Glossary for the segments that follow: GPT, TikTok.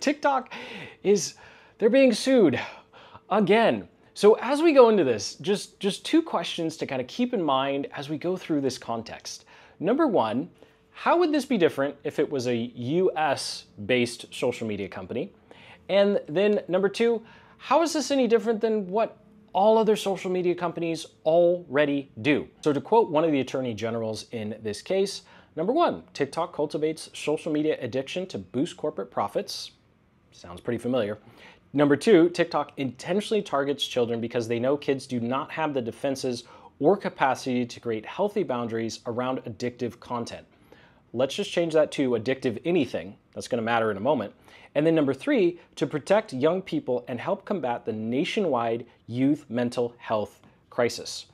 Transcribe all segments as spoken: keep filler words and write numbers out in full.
TikTok is, they're being sued again. So as we go into this, just, just two questions to kind of keep in mind as we go through this context. Number one, how would this be different if it was a U S-based social media company? And then number two, how is this any different than what all other social media companies already do? So to quote one of the attorney generals in this case, number one, TikTok cultivates social media addiction to boost corporate profits. Sounds pretty familiar. Number two, TikTok intentionally targets children because they know kids do not have the defenses or capacity to create healthy boundaries around addictive content. Let's just change that to addictive anything. That's going to matter in a moment. And then number three, to protect young people and help combat the nationwide youth mental health crisis.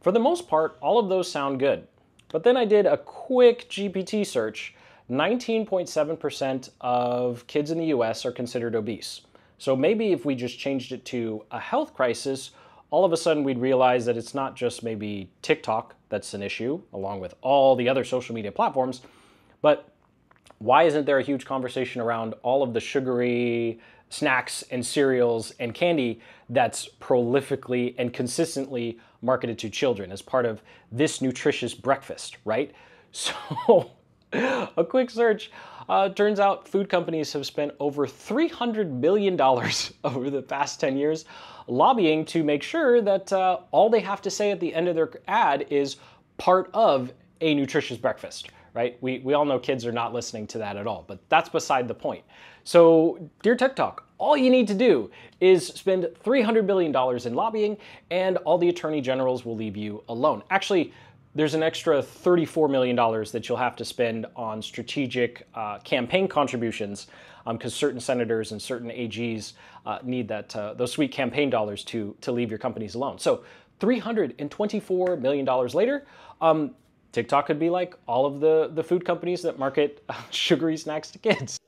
For the most part, all of those sound good. But then I did a quick G P T search. nineteen point seven percent of kids in the U S are considered obese. So maybe if we just changed it to a health crisis, all of a sudden we'd realize that it's not just maybe TikTok that's an issue, along with all the other social media platforms, but why isn't there a huge conversation around all of the sugary snacks and cereals and candy that's prolifically and consistently marketed to children as part of this nutritious breakfast, right? So a quick search. Uh, turns out food companies have spent over three hundred billion dollars over the past ten years lobbying to make sure that uh, all they have to say at the end of their ad is part of a nutritious breakfast, right? We, we all know kids are not listening to that at all, but that's beside the point. So, dear TikTok, all you need to do is spend three hundred billion dollars in lobbying and all the attorney generals will leave you alone. Actually, there's an extra thirty-four million dollars that you'll have to spend on strategic uh, campaign contributions because um, certain senators and certain A Gs uh, need that uh, those sweet campaign dollars to, to leave your companies alone. So three hundred twenty-four million dollars later, um, TikTok could be like all of the, the food companies that market sugary snacks to kids.